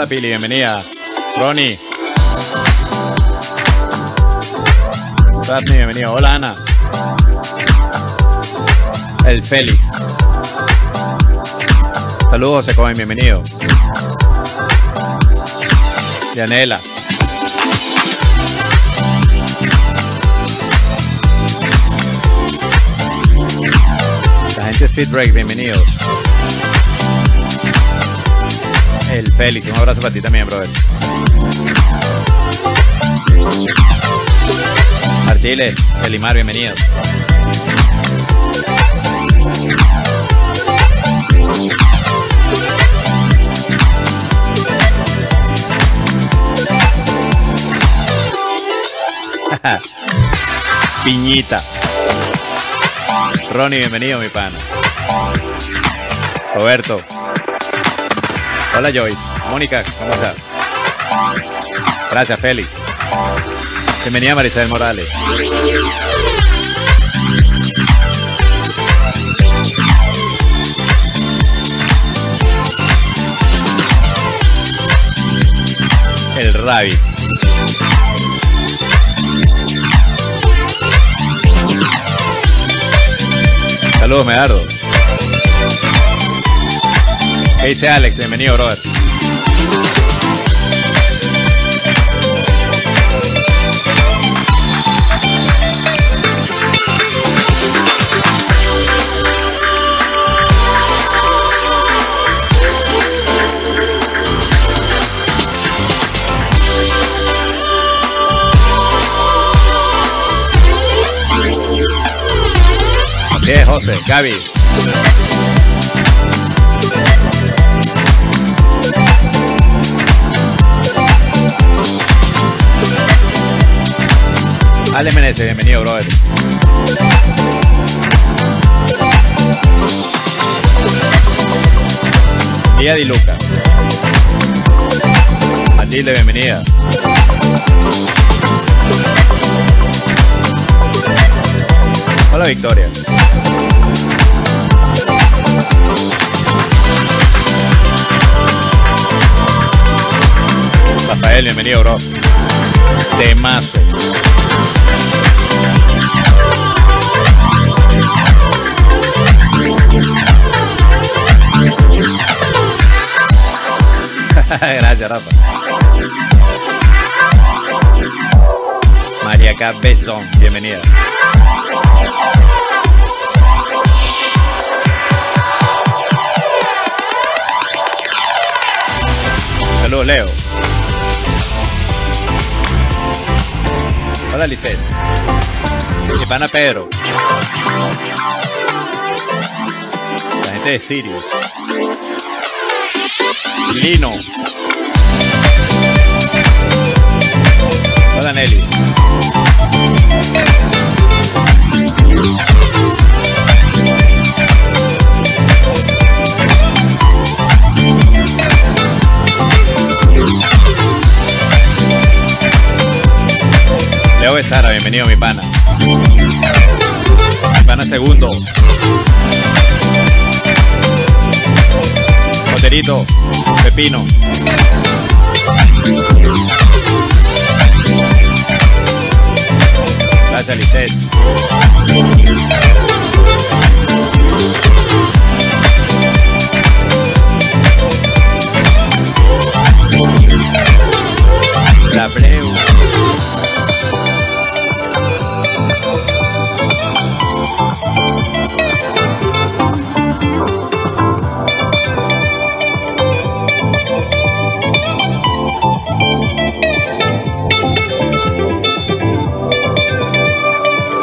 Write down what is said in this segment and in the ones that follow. Hola Pili, bienvenida. Ronnie. Daphne, bienvenido. Hola Ana. El Félix. Saludos, se comen, bienvenido. Yanela. La gente Speed Break, bienvenidos. El Félix, un abrazo para ti también, brother. Artiles, Felimar, bienvenidos. Piñita. Ronnie, bienvenido, mi pana. Roberto. Hola Joyce. Mónica, ¿cómo estás? Gracias, Félix. Bienvenida Maricel Morales. El Ravi. Saludos, Medardo. ¿Qué dice Alex? Bienvenido, brother. Así es, José, Gaby. Ale Menezes, bienvenido, brother. Lía Di Luca. Matilde, bienvenida. Hola, Victoria. Rafael, bienvenido, bro. Temazo. Gracias, Rafa. María Cabezón, bienvenida. Saludos, Leo. Hola, Lisette. Mi pana Pedro. La gente de Sirio. Lino. Hola, Nelly. Leo Besara, bienvenido, mi pana. Mi pana segundo. Joterito, Pepino. Gracias, Lisette. La Breu.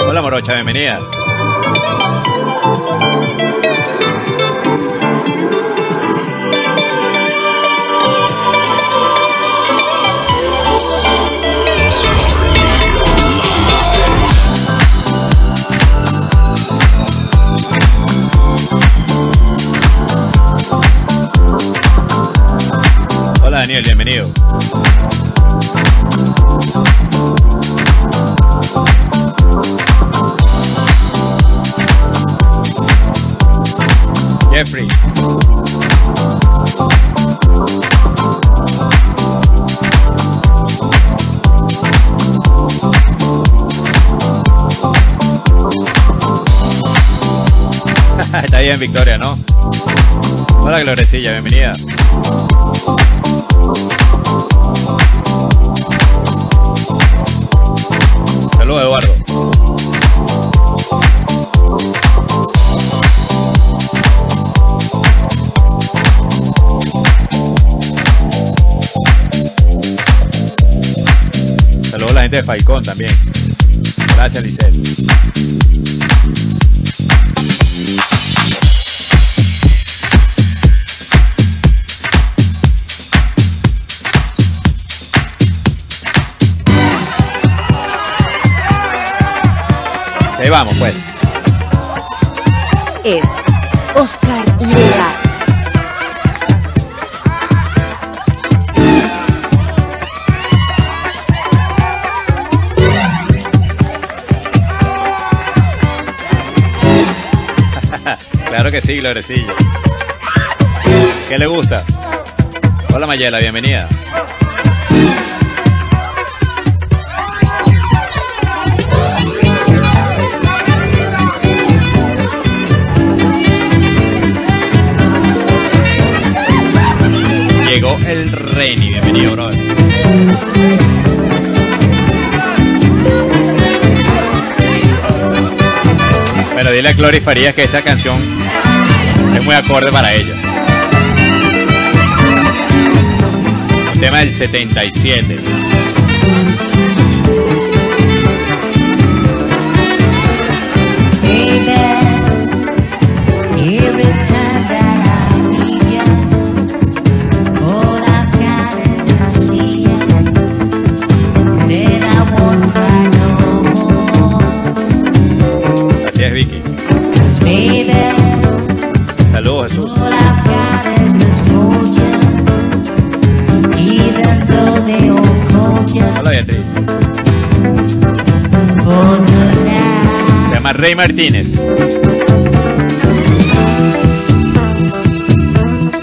Hola Morocha, bienvenida. Hola Daniel, bienvenido. Jeffrey. está ahí en Victoria, ¿no? Hola, Glorecilla, bienvenida. Saludos, Eduardo. Saludos a la gente de Falcón también. Gracias, Lisette. Ahí vamos, pues. Es Oscar Leal. Claro que sí, Glorecillo. ¿Qué le gusta? Hola, Mayela, bienvenida. Llegó el Reni, bienvenido, brother. Bueno, dile a Glory Farías que esa canción es muy acorde para ella. El tema del 77. Saludos, Jesús. Hola, Beatriz. Se llama Rey Martínez.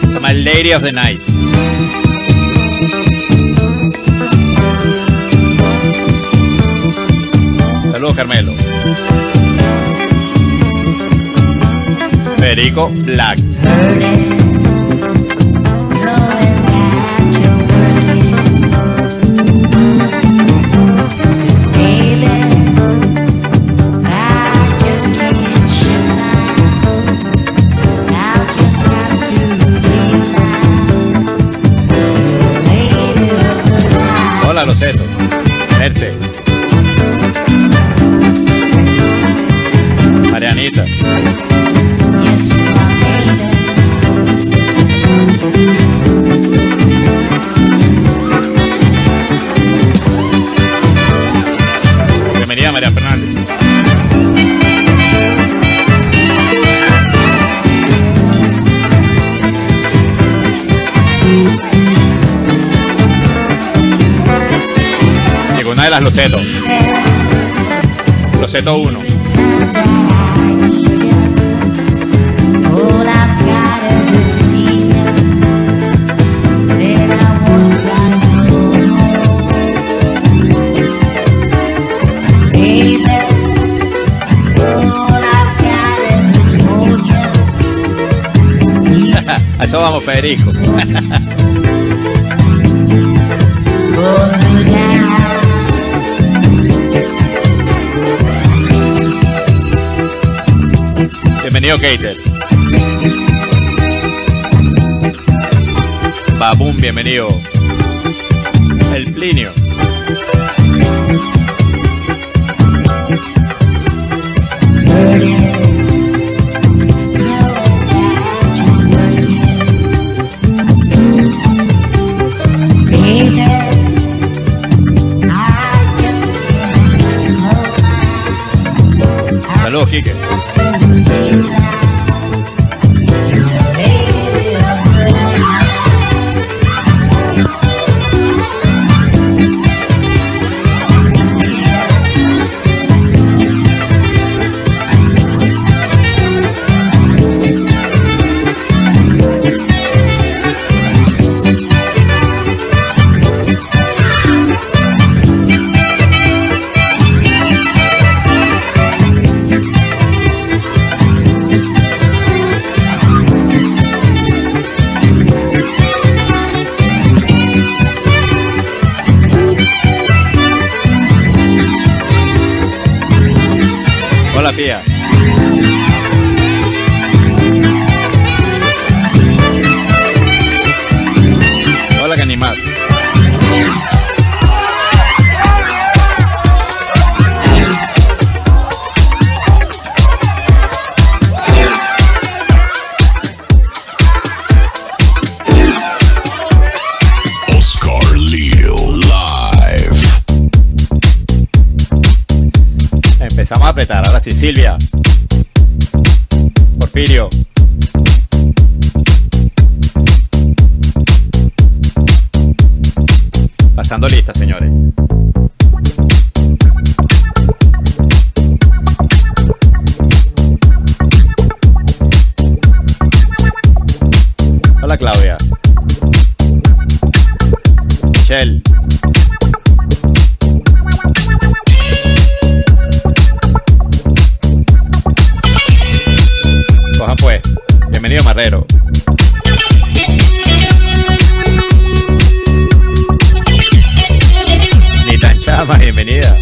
Se llama Lady of the Night. Saludos, Carmelo. Federico Black. Hola, los tetos. Merce. Marianita. Bienvenida, María Fernández. Llegó una de las Loseto. Loseto 1. Eso vamos, Federico. Bienvenido, Keiter. Babum, bienvenido. El Plinio. Saludos, Kike. la pía. Hola, que animal. Empezamos a apretar, ahora sí, Silvia. Porfirio. Pasando listas, señores. Hola, Claudia. Michelle. Pues, bienvenido Marrero. Ni tan chama, bienvenida.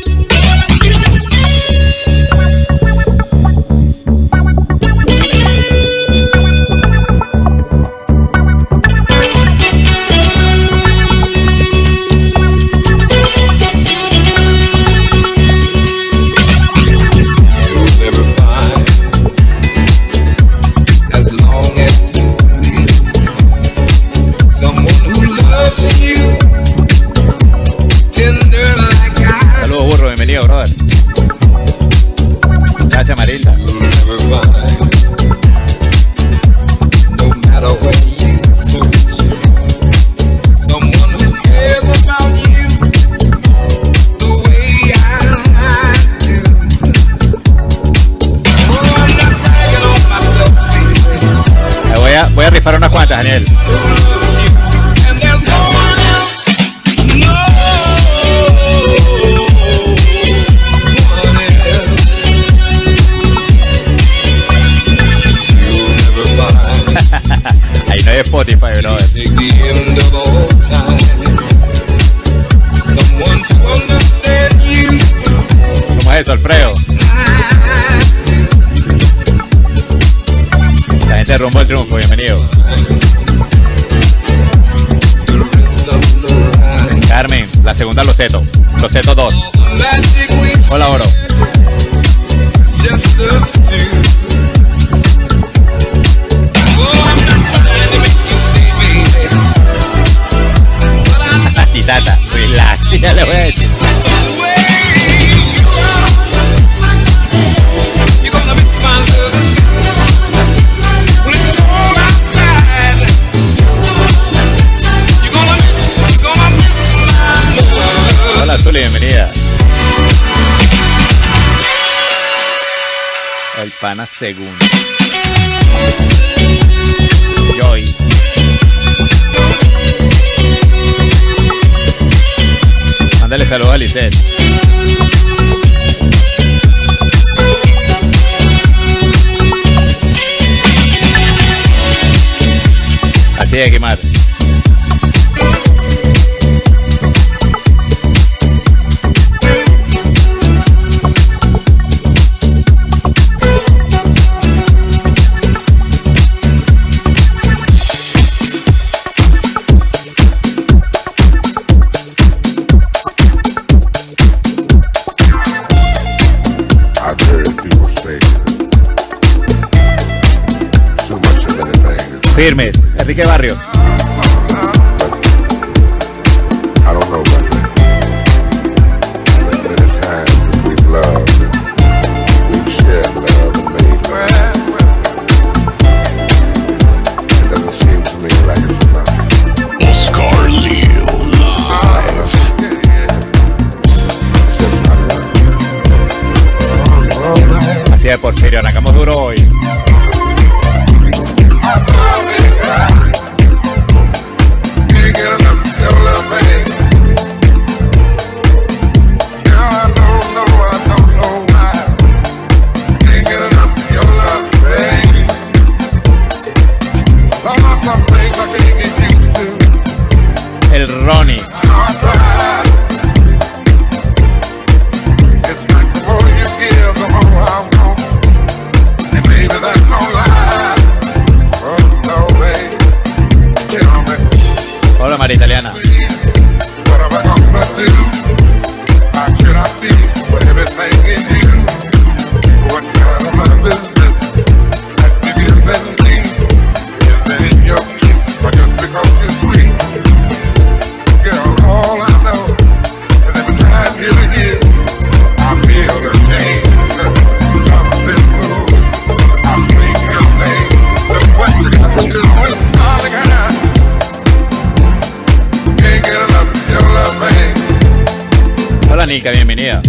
Voy a rifar unas cuantas, Daniel. Ahí no hay Spotify, bro. ¿Cómo es eso, Alfredo? De rumbo al triunfo, bienvenido. Carmen, la segunda Loseto. Loseto 2. Hola, Oro. Titata, relax, ya le voy a decir. Azul, bienvenida. El pana segundo. Joyce. Ándale saludos a Lisette. Así de quemar. Firmes, Enrique Barrios. Así es, Porfirio, arrancamos duro hoy. bienvenida.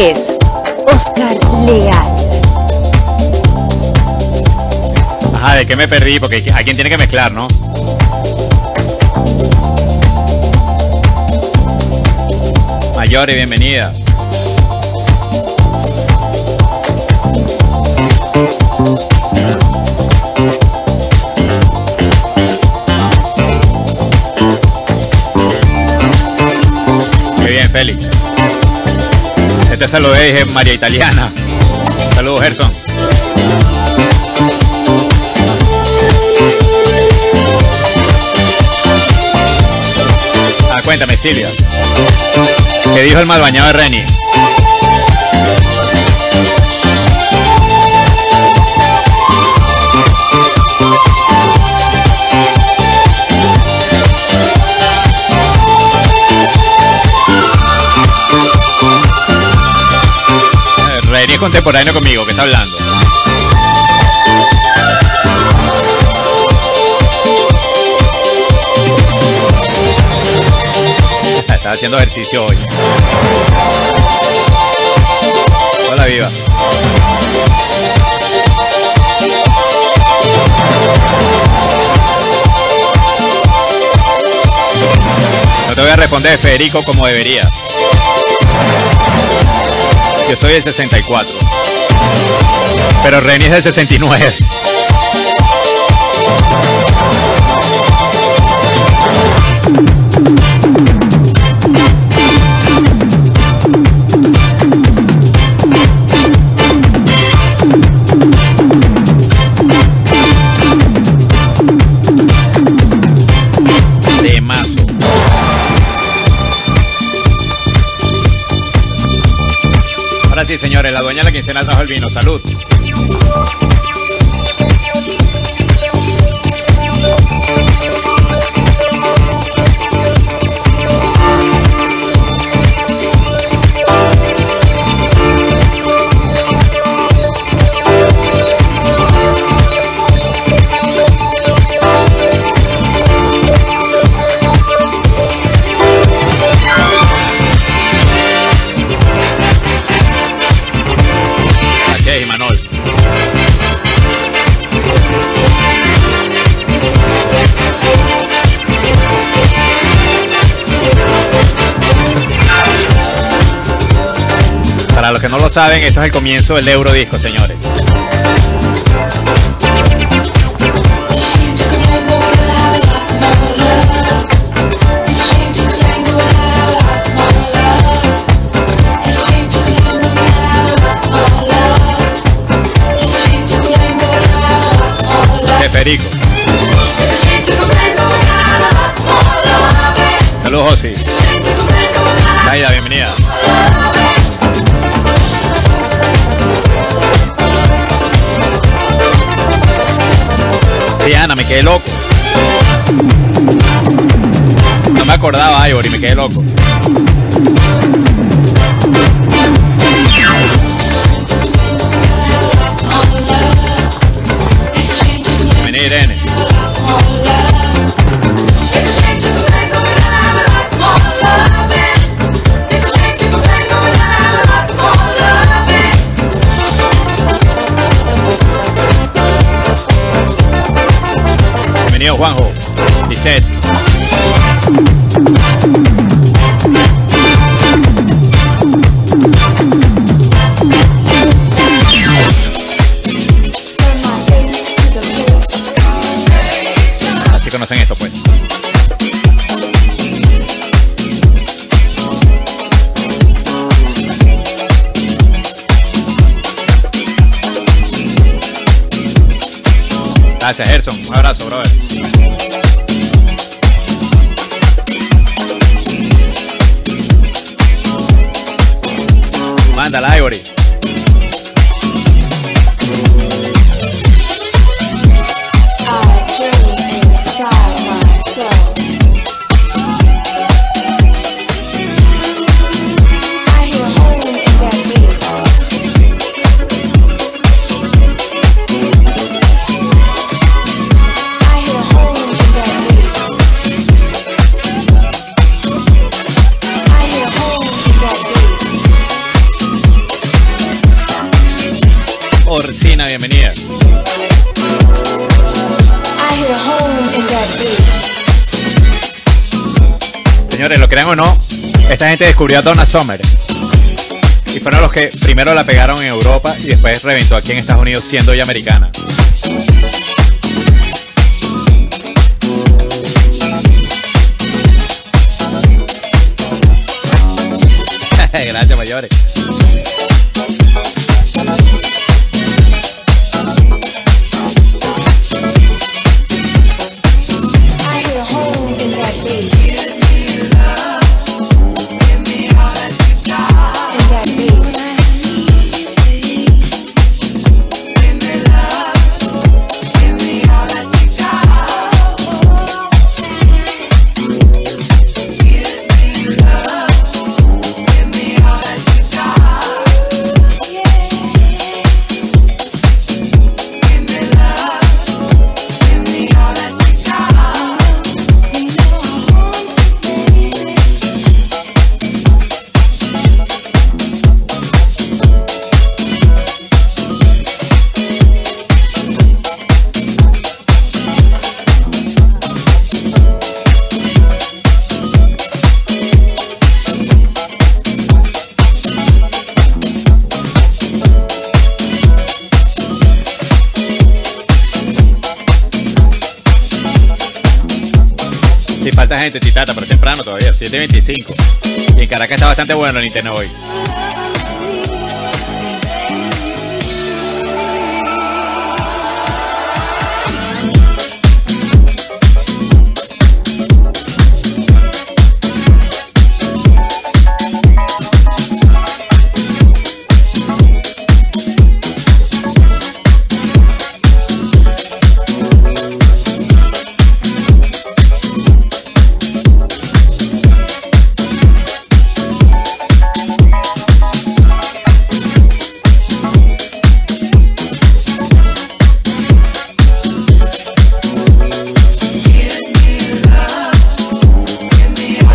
Es Oscar Leal. Ajá, ¿de qué me perdí? Porque a quién tiene que mezclar, ¿no? Mayor y bienvenida. Muy bien, Félix. Te saludé, dije María Italiana. Saludos, Gerson. Ah, cuéntame, Silvia. ¿Qué dijo el mal bañado de Renny? Es contemporáneo conmigo, que está hablando. Está haciendo ejercicio hoy. Hola, viva. No te voy a responder, Federico, como debería. Yo soy el 64. Pero Reni es el 69. Sí, señores, la dueña de la quincena trajo el vino. Salud. Para los que no lo saben, esto es el comienzo del Eurodisco, señores. De perico. Saludos, José. Daida, bienvenida. Diana, me quedé loco. No me acordaba, Ivory, me quedé loco. Vení, Irene. Bienvenido, Juanjo. Lisette. Así conocen esto, pues. Gracias, Gerson. Un abrazo, brother. Mándala, Ivory. Bienvenida. Señores, lo crean o no, esta gente descubrió a Donna Summer y fueron los que primero la pegaron en Europa y después reventó aquí en Estados Unidos, siendo ella americana. Gracias, mayores. Falta gente, Titata, pero temprano todavía, 7:25. Y en Caracas está bastante bueno el internet hoy.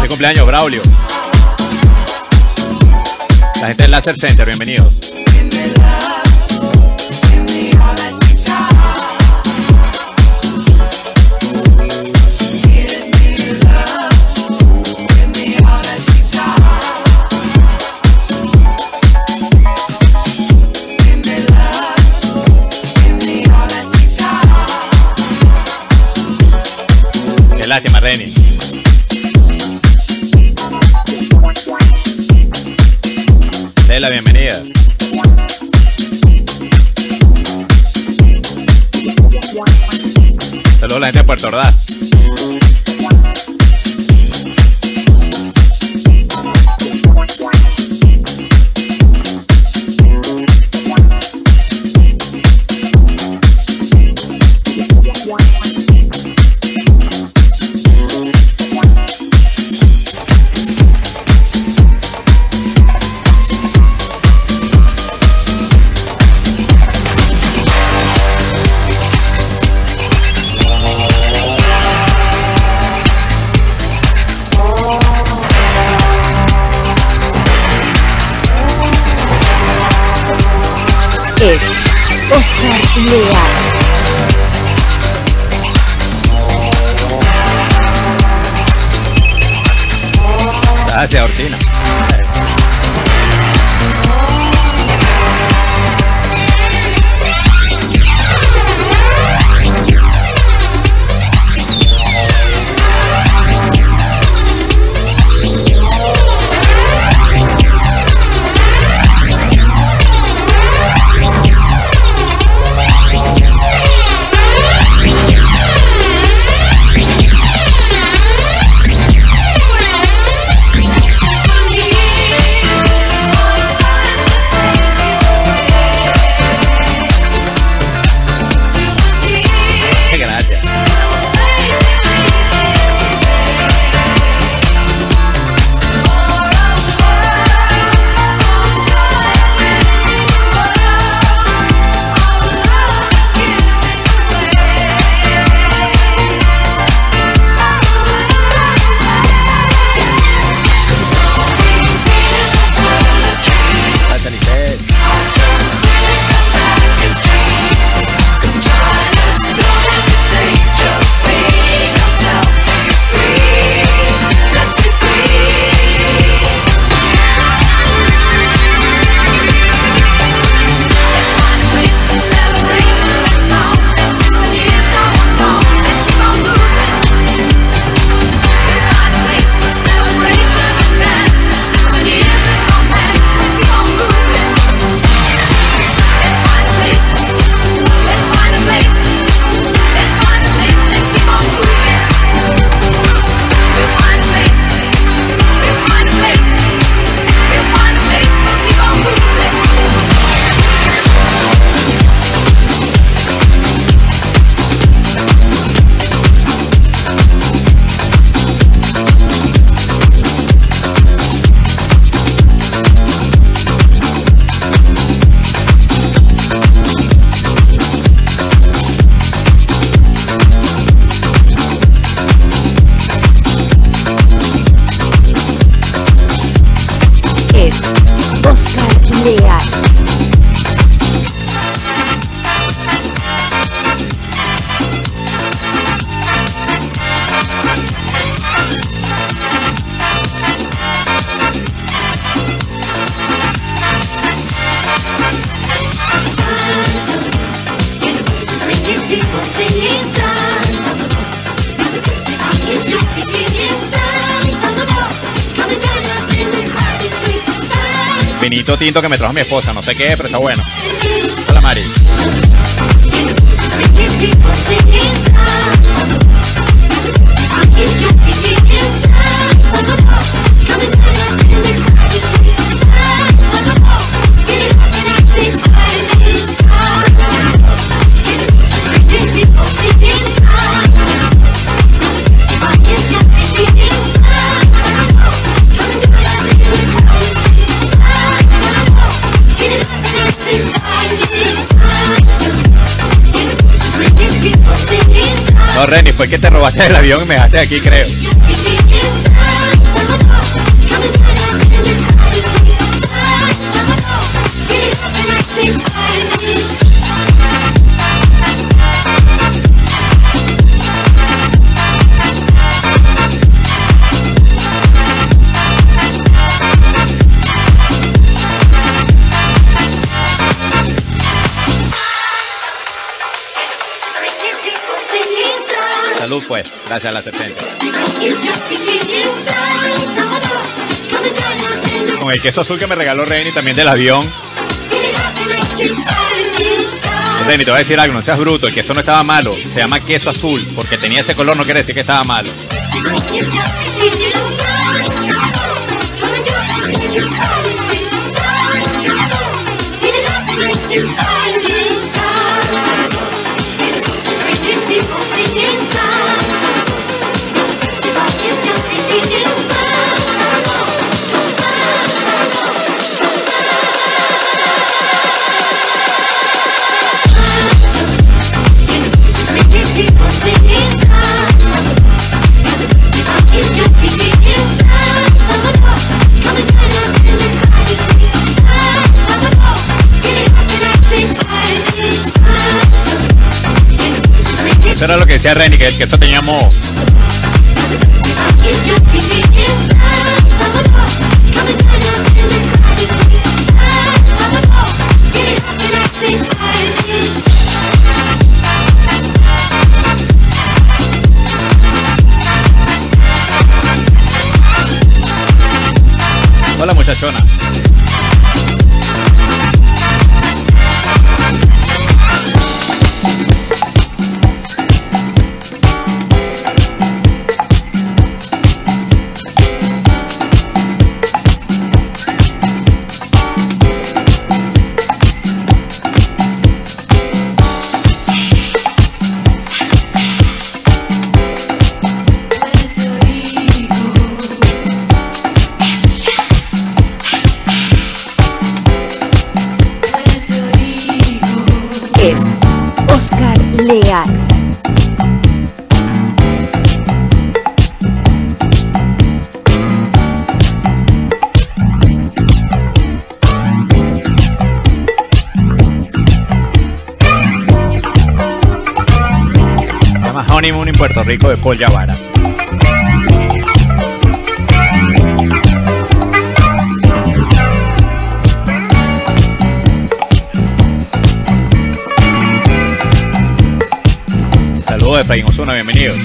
Cumpleaños, Braulio. La gente del Laser Center, bienvenidos. tenis. Dale la bienvenida. Saludos a la gente de Puerto Ordaz. Es Oscar Leal. Gracias, Ortina. Vinito tinto que me trajo mi esposa, no sé qué, pero está bueno. Hola, Mari. No, Renny, fue que te robaste el avión y me dejaste aquí, creo. Salud, pues. Gracias a las 70. Con el queso azul que me regaló Reini también del avión. Reini, te voy a decir algo, no seas bruto. El queso no estaba malo. Se llama queso azul. Porque tenía ese color no quiere decir que estaba malo. Eso era lo que decía Reini, que el queso tenía moho. Hola, muchachona. En Puerto Rico de Paul Yavara. Saludos de Frank Osuna, bienvenidos.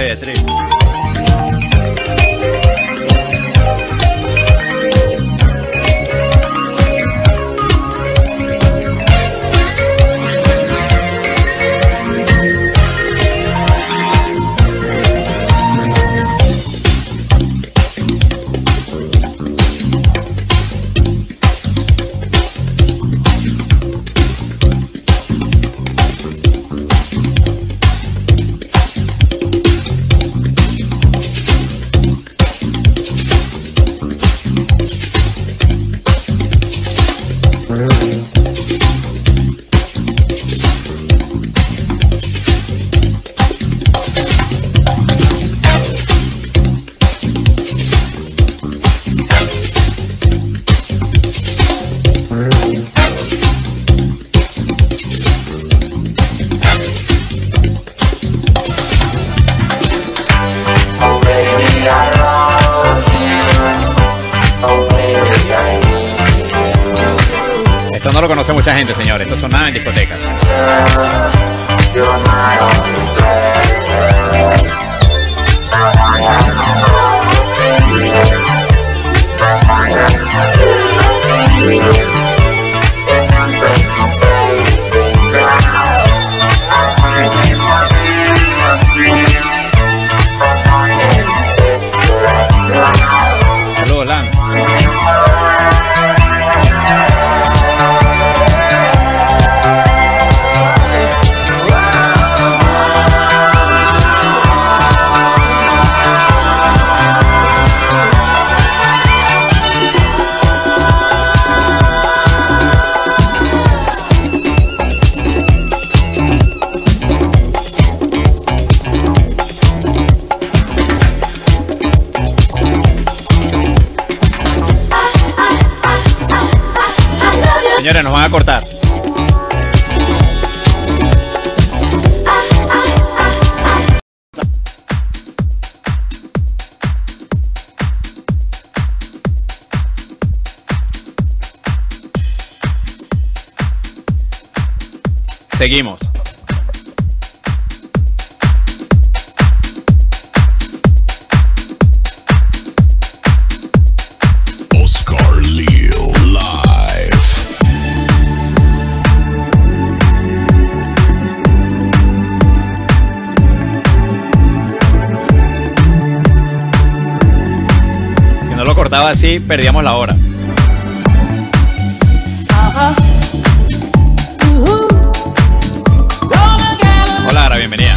distancia de tres. No lo conoce mucha gente, señores. Esto sonaba en discotecas. Saludos, Lan. Señores, nos van a cortar. Seguimos. Oscar Leal Live. No lo cortaba así, perdíamos la hora. Hola, Ara, bienvenida.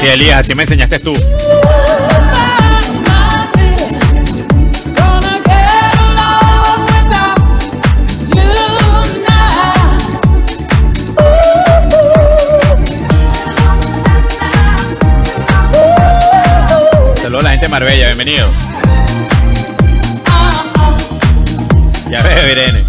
Sí, Elías, así me enseñaste tú. Saludos a la gente de Marbella, bienvenido. Ya veo, Irene.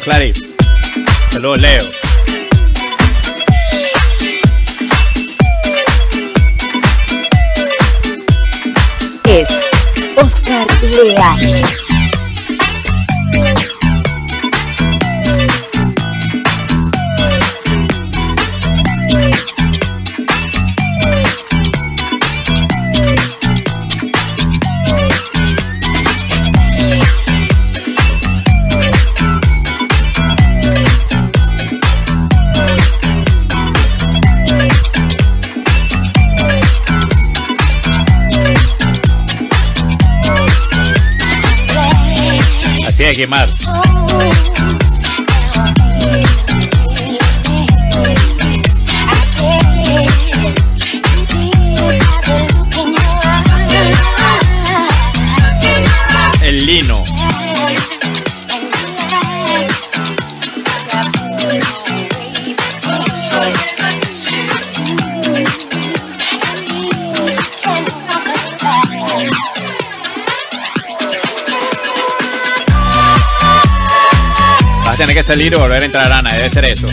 Saludos, Clary. Saludos, Leo. Es Oscar Leal. Quemar. El lino. Tiene que salir y volver a entrar Ana, debe ser eso.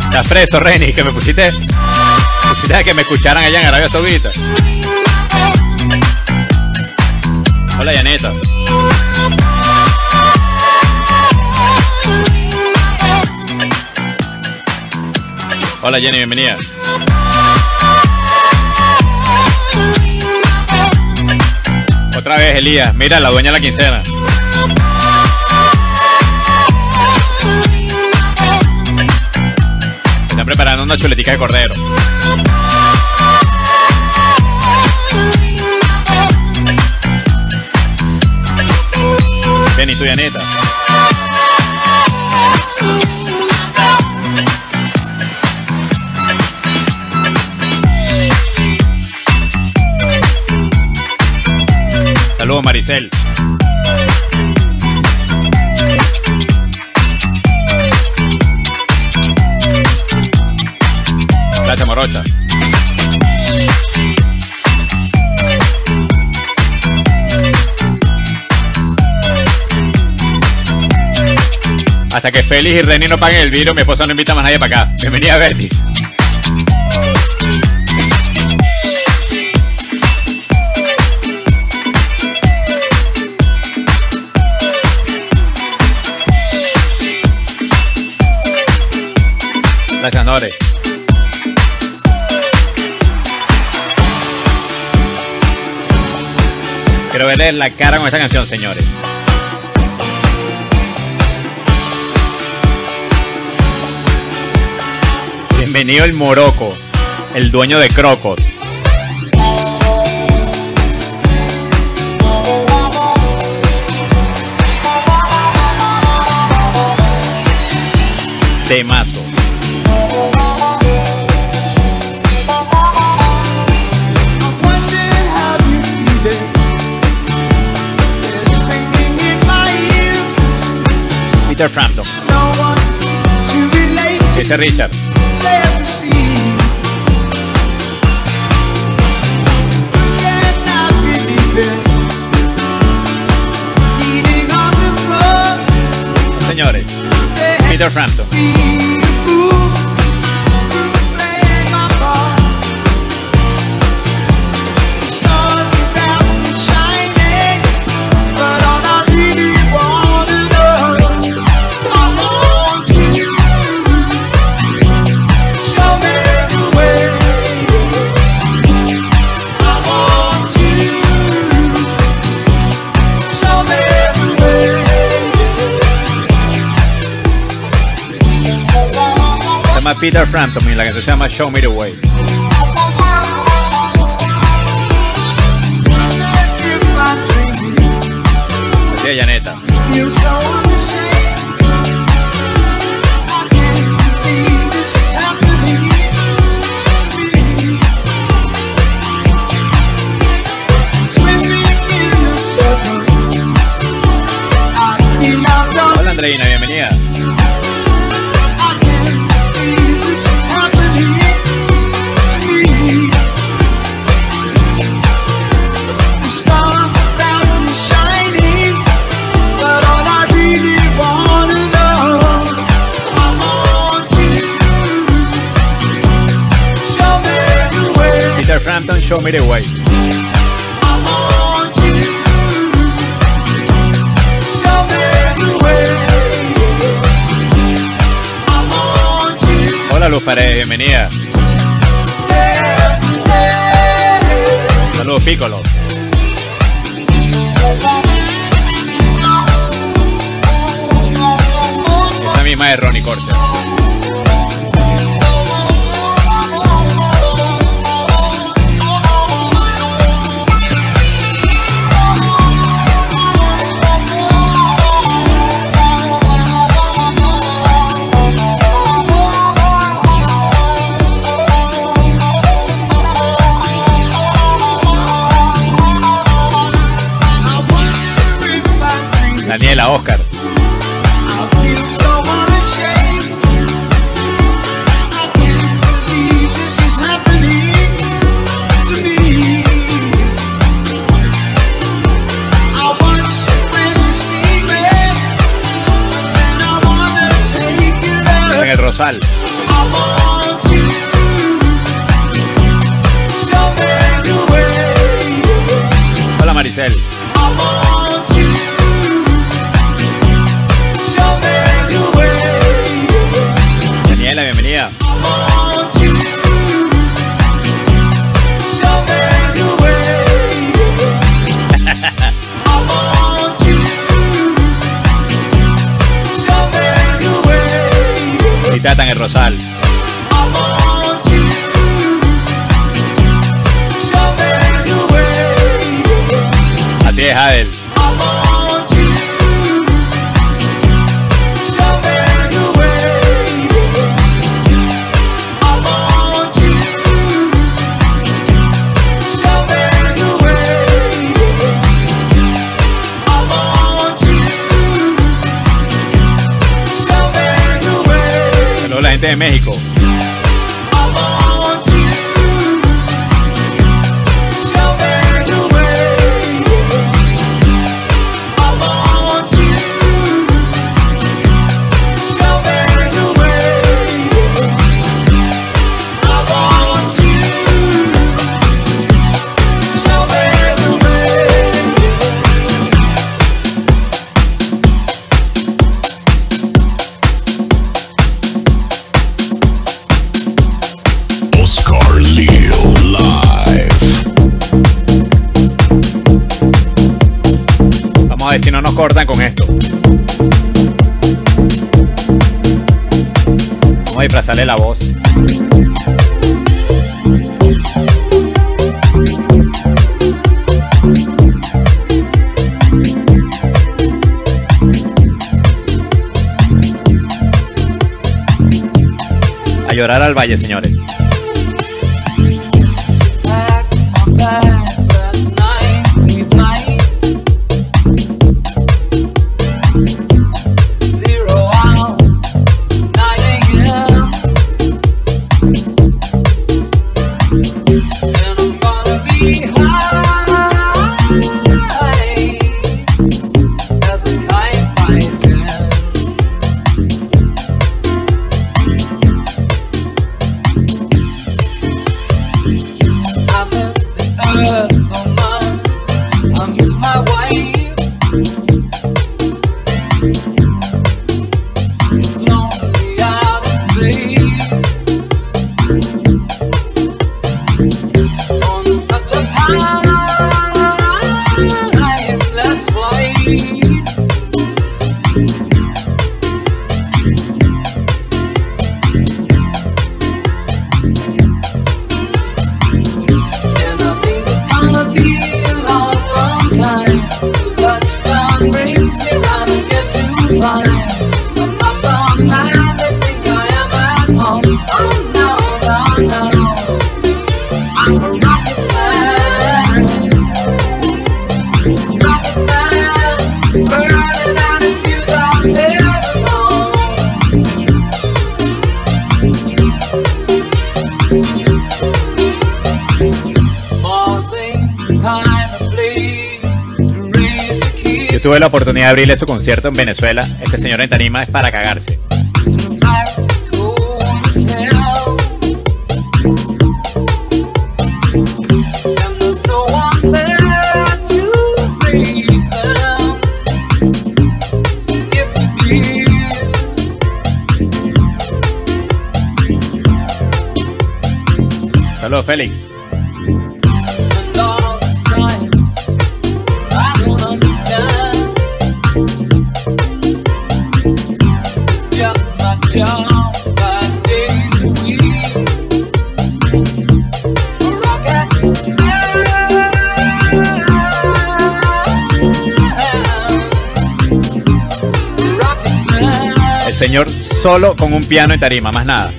Estás preso, Reni, que me pusiste a que me escucharan allá en Arabia Saudita. Hola, Yaneta. Hola, Jenny, bienvenida. Otra vez, Elías. Mira, la dueña de la quincena. Están preparando una chuletica de cordero. Ven y tú, Yaneta. Saludos, Maricel. Gracias, Morocha. Hasta que Félix y Reni no paguen el virus, mi esposa no invita más a nadie para acá. Bienvenida, Berti. Gracias, Nore. Quiero verles la cara con esta canción, señores. Bienvenido el Moroco, el dueño de Crocos. Temazo. Peter Frampton. Dice Richard. Señores, Peter Frampton. Peter Frampton, la canción se llama Show Me The Way. Así es, Yaneta. Hola, Andreina, bienvenida. Show Me the Way. Hola Luz Paredes, bienvenida. Saludos Piccolo. La misma de Ronnie Corte. Daniela Oscar. En el Rosal. Hola Maricel. Daniela, bienvenida. Y Tata en el Rosal. Así es, Adel. De México. A ver si no nos cortan con esto. Vamos a disfrazarle la voz. A llorar al valle, señores. Tuve la oportunidad de abrirle su concierto en Venezuela. Este señor en tarima es para cagarse. Saludos, Félix. El señor solo con un piano y tarima, más nada.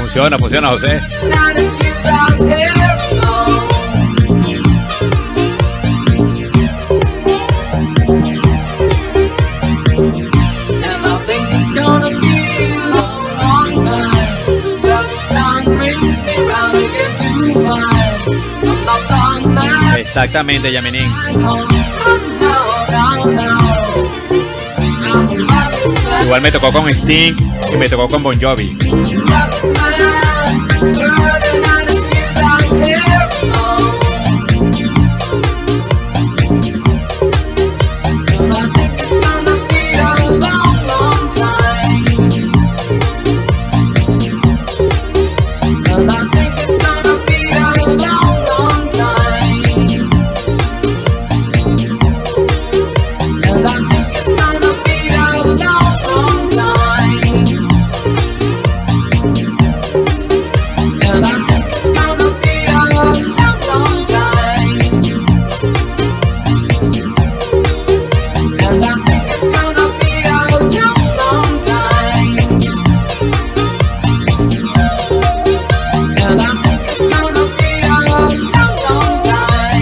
Funciona, funciona, José. Exactamente, Yaminin. Igual me tocó con Sting y me tocó con Bon Jovi.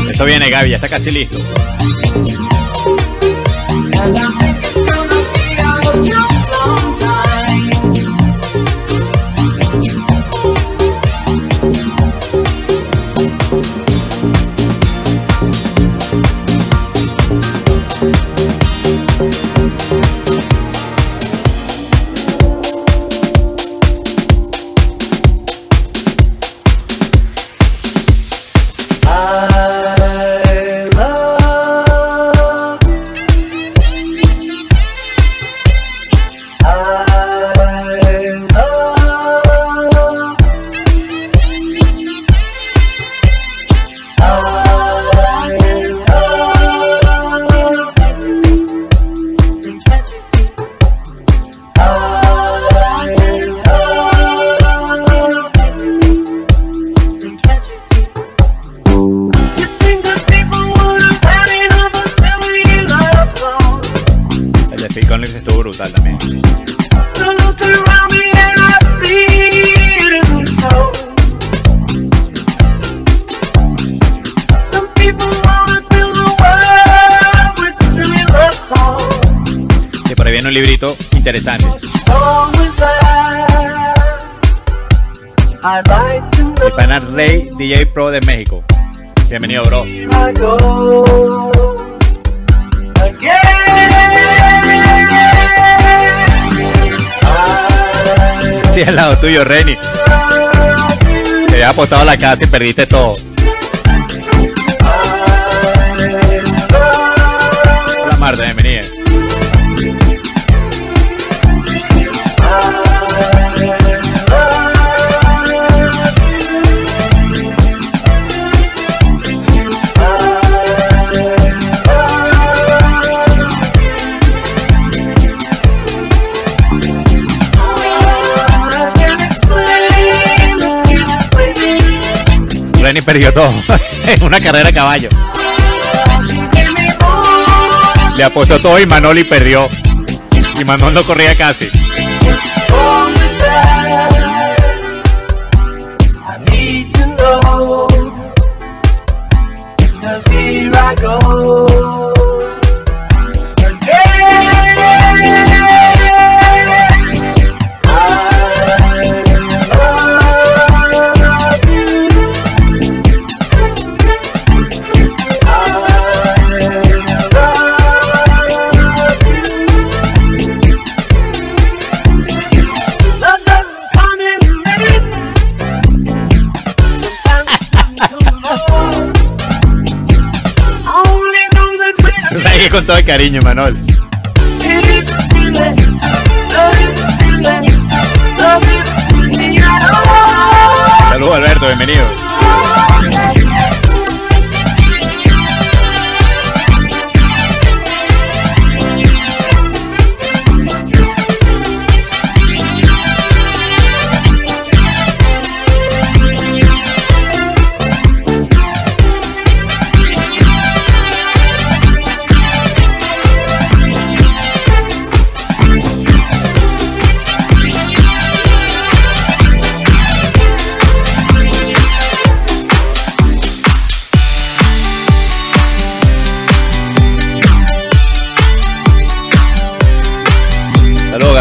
Eso viene, Gaby, ya está casi listo. Interesante. El pana Rey DJ Pro de México. Bienvenido, bro. Sí, al lado tuyo, Reni. Te había apostado a la casa y perdiste todo. Hola, Marta, bienvenida. Ni perdió todo en una carrera a caballo. Le apostó todo y Manoli perdió. Y Manol no corría casi. con todo el cariño, Manuel. Saludos, Alberto, bienvenido.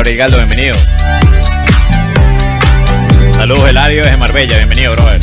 Rigaldo, bienvenido. Saludos, Eladio desde Marbella, bienvenido, brother.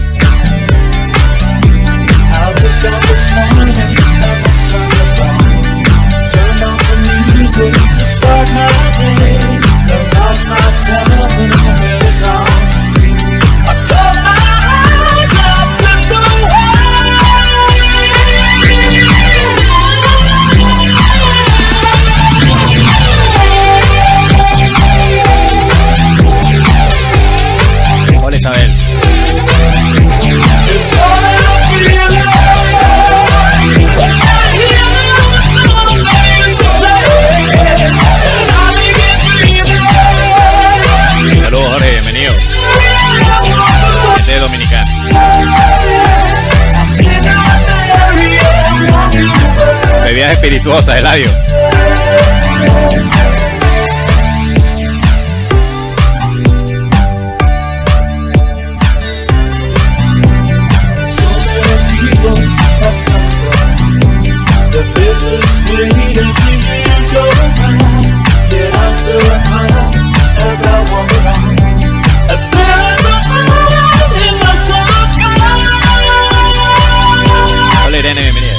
Bebidas espirituosas, Eladio. Hola, Irene, bienvenida.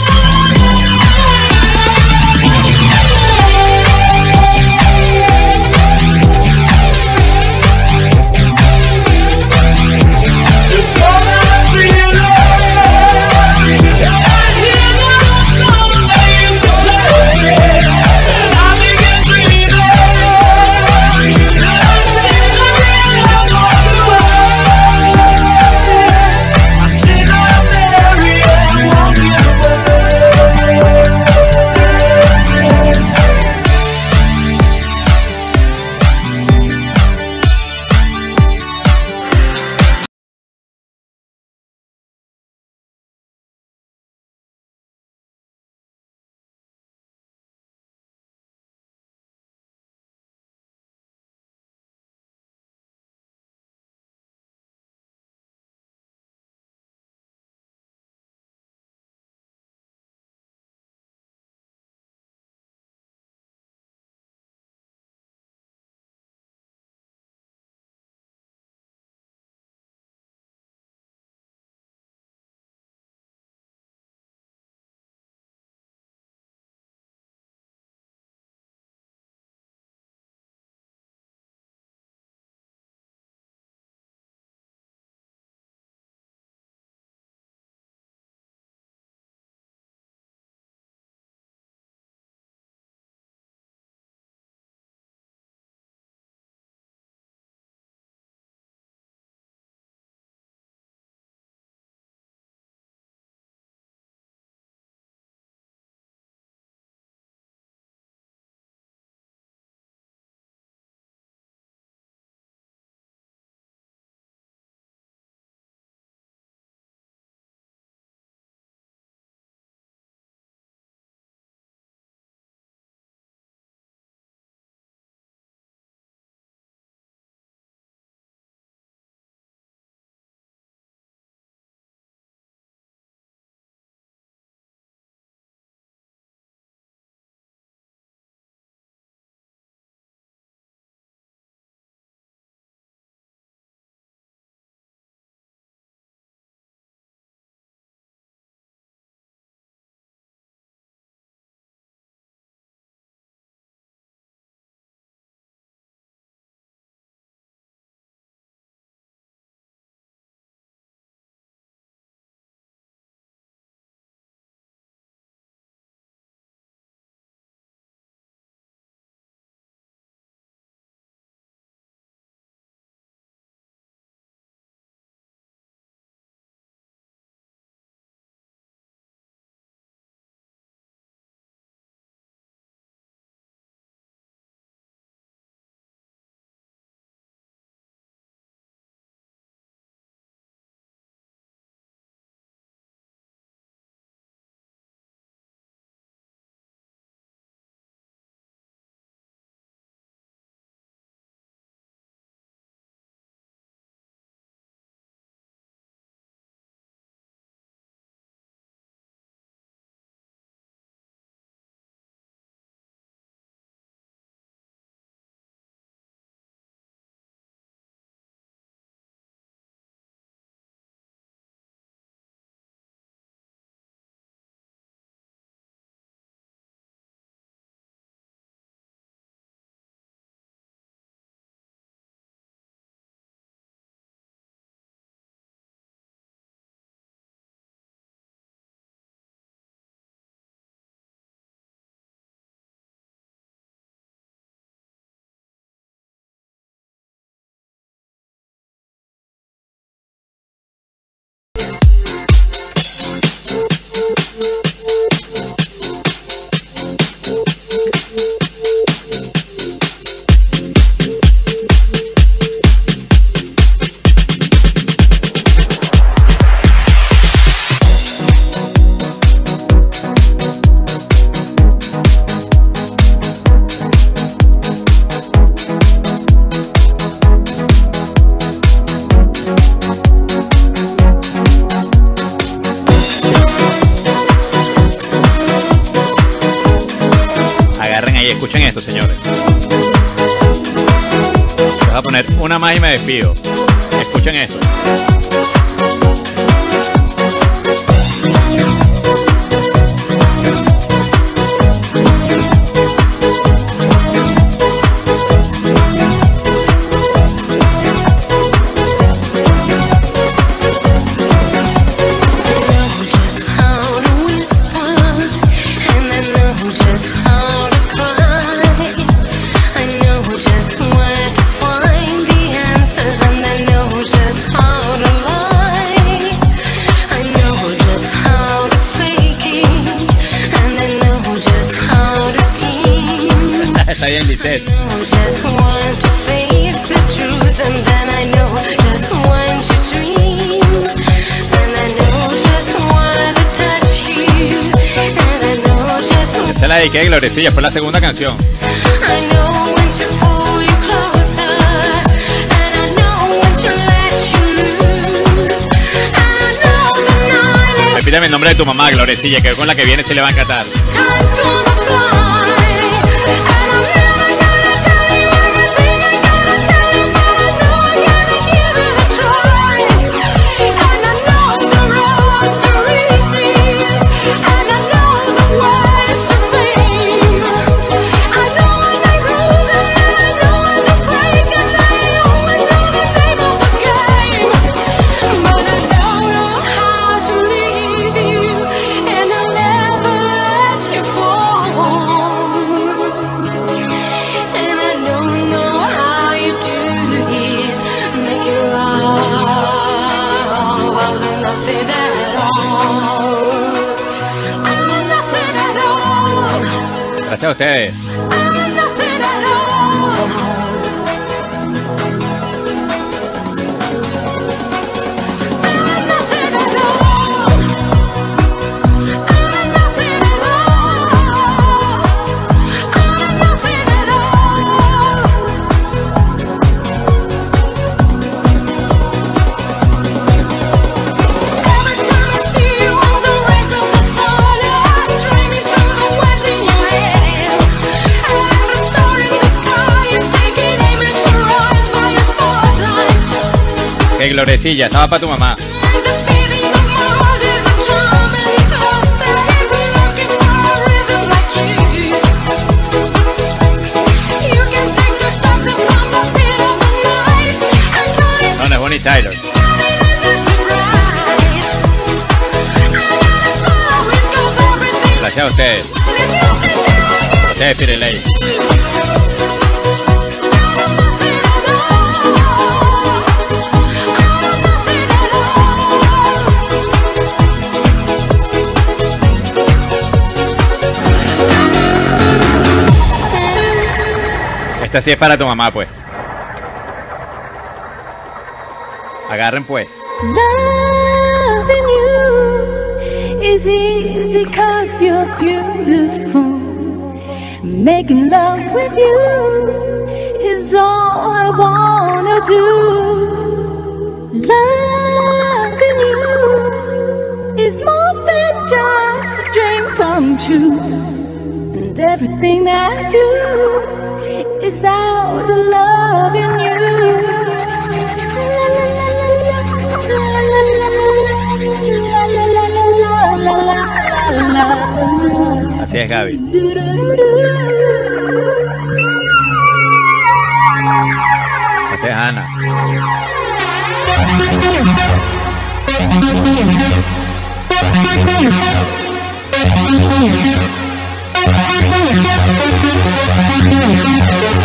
ahí, escuchen esto, señores. Voy a poner una más y me despido. Escuchen esto. Se la dediqué de Glorecilla, fue la segunda canción. Repítame el nombre de tu mamá, Glorecilla, que con la que viene se le va a encantar. Gracias a ustedes. Glorecilla, estaba para tu mamá. No, no es Bonnie Tyler. Gracias a ustedes. Ustedes tienen ahí. Esta sí es para tu mamá, pues. Agarren, pues. Loving you is easy cause you're beautiful. Making love with you is all I wanna do. Loving you is more than just a dream come true. And everything I do is out of love in you. Así es, Gaby. Esta es Ana.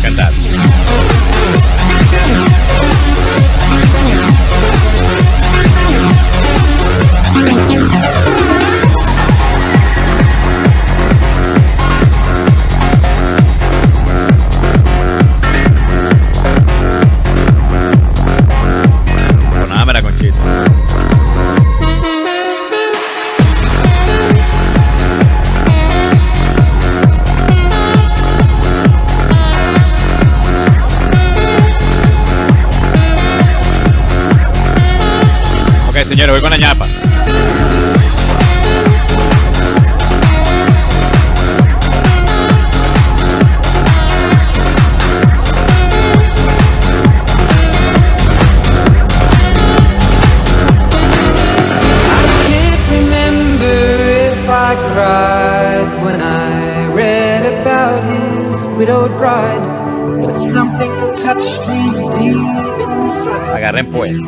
a cantar. Señores, voy con la ñapa. Agarren pues.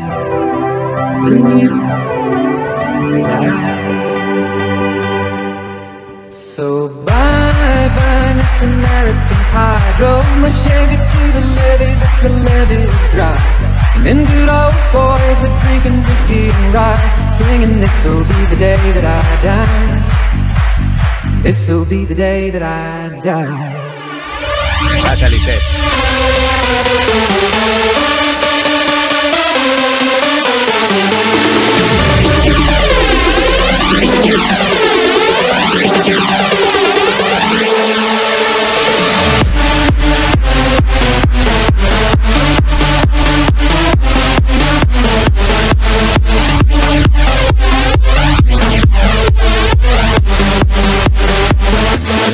So bye-bye, Miss American Pie. Drove my Chevy to the levee, the levee was dry. And then good old boys were drinking whiskey and rye, singing this'll be the day that I die. This'll be the day that I die.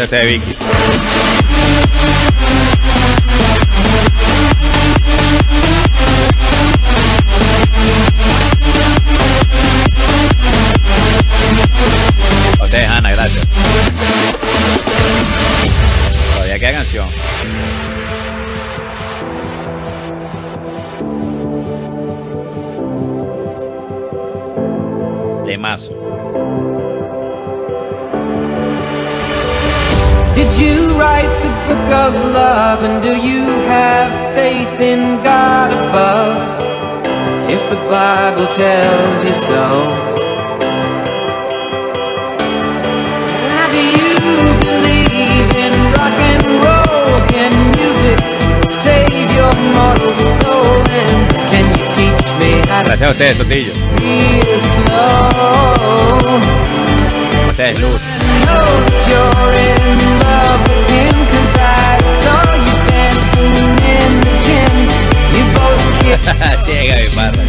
Este es Vicky. Temazo. Did you write the book of love, and do you have faith in God above? If the Bible tells you so, do you believe in rock and roll? Can music save your mortal soul? And can you teach me how to feel slow? Ustedes, Luz. Llega mi padre.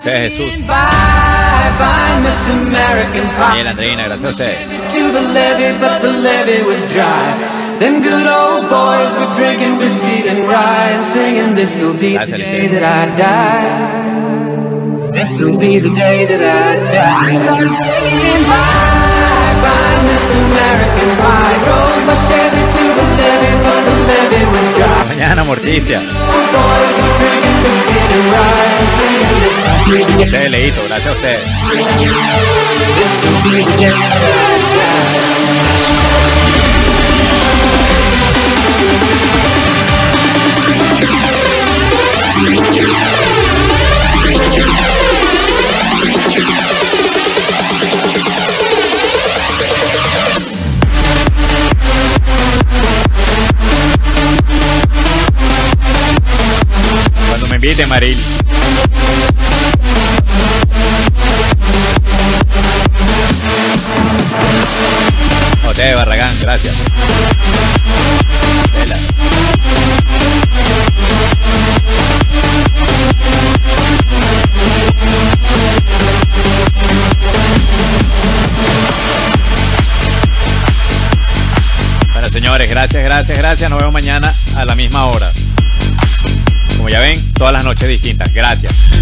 Usted Jesús. Daniel, Andreina, gracias a usted. Mañana, Morticia. Usted, Leito, gracias a usted. Cuando me invite, Maril. De Barragán, gracias. Vela. Bueno, señores, gracias. Nos vemos mañana a la misma hora. Como ya ven, todas las noches distintas. Gracias.